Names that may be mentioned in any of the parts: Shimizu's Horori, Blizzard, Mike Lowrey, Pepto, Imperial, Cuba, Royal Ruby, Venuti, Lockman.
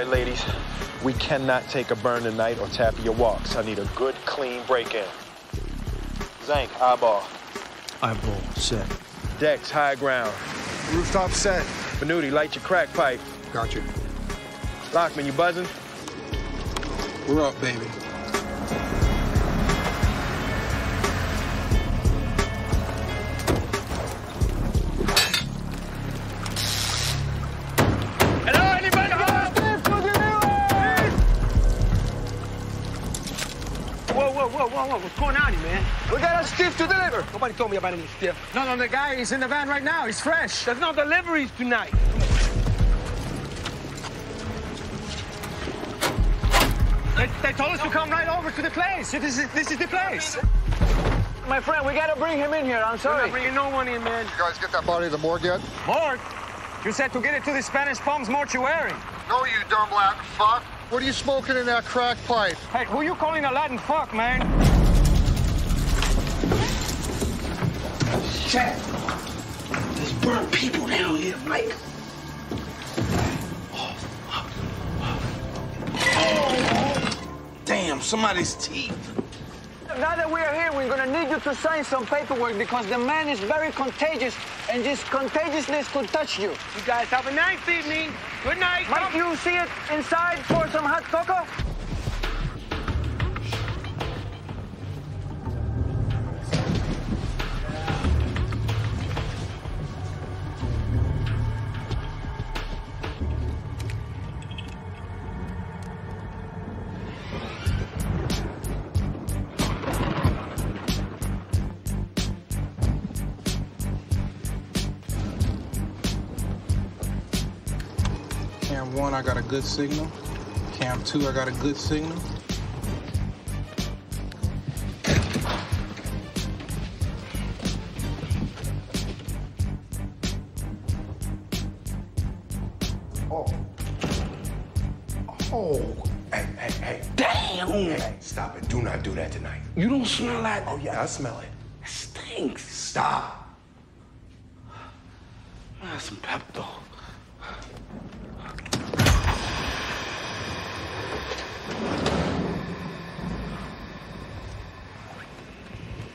right, ladies, we cannot take a burn tonight or tapia walks. I need a good, clean break-in. Zank, eyeball. Eyeball, set. Dex, high ground. Rooftop set. Venuti, light your crack pipe. Got you. Lockman, you buzzing? We're up, baby. Whoa, what's going on here, man? We got a stiff to deliver. Nobody told me about any stiff. No, the guy is in the van right now. He's fresh. There's no deliveries tonight. They told us to come right over to the place. This is the place. My friend, we got to bring him in here. I'm sorry. We're not bringing no one in, man. You guys get that body to the morgue yet? Morgue? You said to get it to the Spanish Palms mortuary. No, you dumb Latin fuck. What are you smoking in that crack pipe? Hey, who you calling a Latin fuck, man? Shit! There's burnt people down here, Mike. Oh, fuck. Oh, damn, somebody's teeth. Now that we're here, we're gonna need you to sign some paperwork because the man is very contagious, and this contagiousness could touch you. You guys have a nice evening. Good night. Might you see it inside for some hot cocoa? Cam 1, I got a good signal. Cam 2, I got a good signal. Oh. Hey. Damn! Hey, stop it. Do not do that tonight. You don't smell that? Oh, yeah, I smell it. It stinks. Stop. I have some Pepto.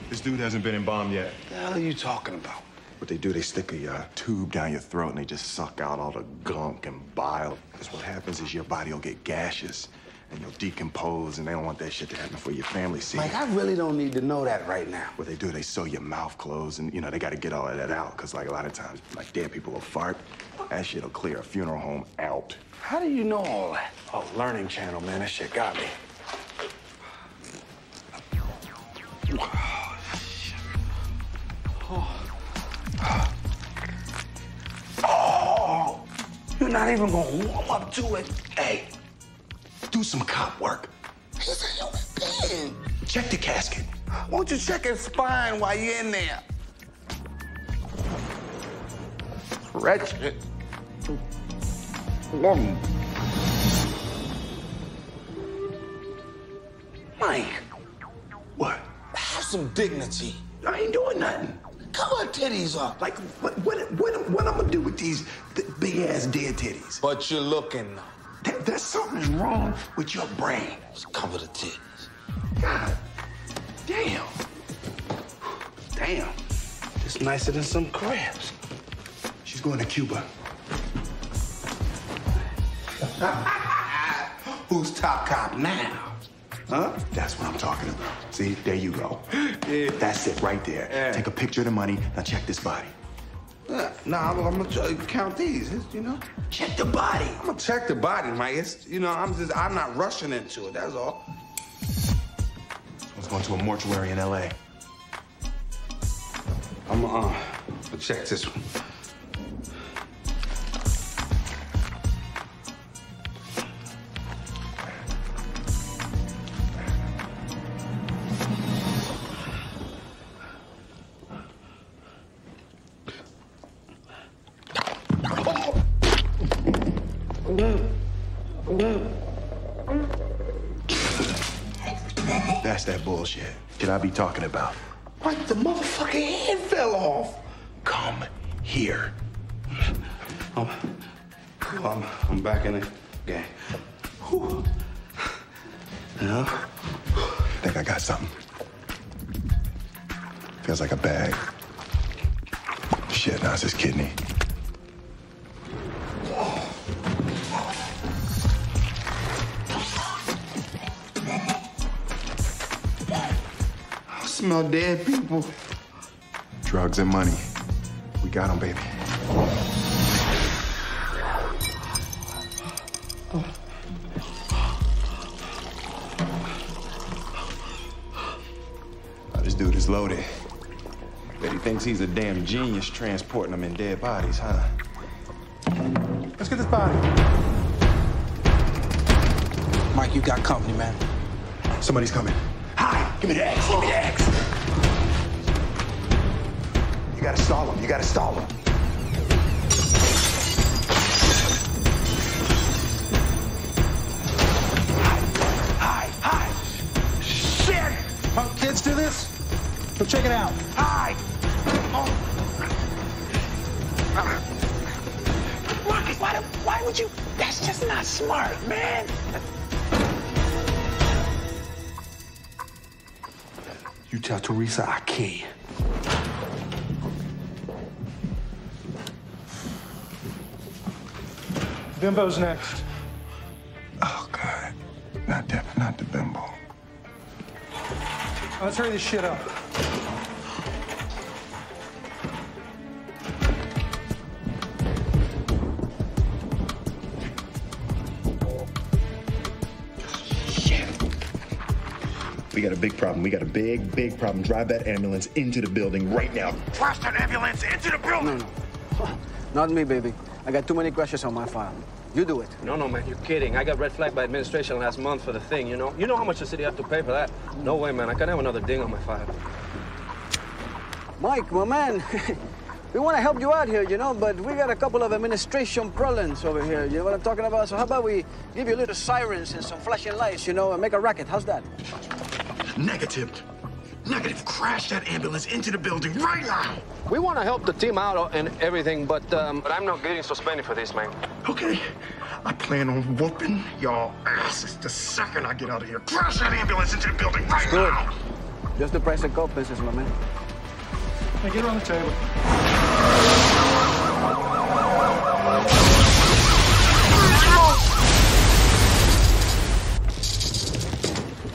This dude hasn't been embalmed yet. What the hell are you talking about? What they do, they stick a tube down your throat and they just suck out all the gunk and bile. Because what happens is your body will get gaseous and you'll decompose, and they don't want that shit to happen for your family. See? Like, I really don't need to know that right now. What they do, they sew your mouth closed, and, you know, they got to get all of that out. Because, like, a lot of times, like, dead people will fart. That shit will clear a funeral home out. How do you know all that? Oh, Learning Channel, man. That shit got me. Oh, you're not even gonna warm up to it. Hey, do some cop work. He's a human being. Check the casket. Won't you check his spine while you're in there? Wretched. Mike. What? Have some dignity. I ain't doing nothing. Cover titties up. Like, what I'm gonna do with these big-ass dead titties? But you're looking. There's something wrong with your brain. Just cover the titties. God damn. Damn. It's nicer than some crabs. She's going to Cuba. Who's top cop now? Huh? That's what I'm talking about. See, there you go. Yeah. That's it right there. Yeah. Take a picture of the money. Now check this body. I'm gonna count these. It's, you know. Check the body. I'm gonna check the body, Mike. It's, you know, I'm not rushing into it. That's all. Someone's going to a mortuary in L.A. I'm gonna check this one. That's that bullshit. Can I be talking about? What? The motherfucking head fell off. Come here. I'm back in it. Okay. Whew. Now, I think I got something. Feels like a bag. Shit, now it's his kidney. I smell dead people. Drugs and money. We got them, baby. Now, this dude is loaded. Bet he thinks he's a damn genius transporting them in dead bodies, huh? Let's get this body. Mike, you got company, man. Somebody's coming. Hi! Give me the axe! Give me the axe! You gotta stall him. You gotta stall him. Hi, hi, hi. Shit! Punk kids do this? Go check it out. Hi! Oh. Rocket, why would you? That's just not smart, man. You tell Teresa I can't. Bimbo's next. Oh, God. Not that, not the bimbo. Let's hurry this shit up. Shit. We got a big problem. We got a big, big problem. Drive that ambulance into the building right now. Drive that ambulance into the building! No. Not me, baby. I got too many crushes on my file. You do it. No, man, you're kidding. I got red flagged by administration last month for the thing, you know? You know how much the city had to pay for that? No way, man. I can't have another ding on my file. Mike, my man, we want to help you out here, you know, but we got a couple of administration problems over here. You know what I'm talking about? So how about we give you a little sirens and some flashing lights, you know, and make a racket? How's that? Negative. Negative. Crash that ambulance into the building right now. We want to help the team out and everything, but I'm not getting suspended for this, man. Okay. I plan on whooping y'all asses the second I get out of here. Crash that ambulance into the building right now. Good. Just the price of gold business, my man. Now get on the table.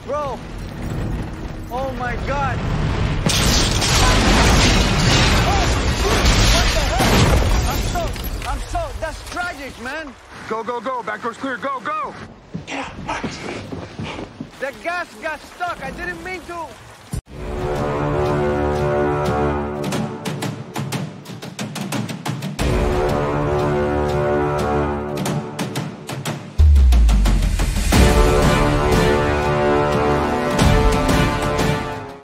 Bro. Oh, my God. Oh, what the hell? That's tragic, man. Go, go, go. Back door's clear. Go, go. The gas got stuck. I didn't mean to.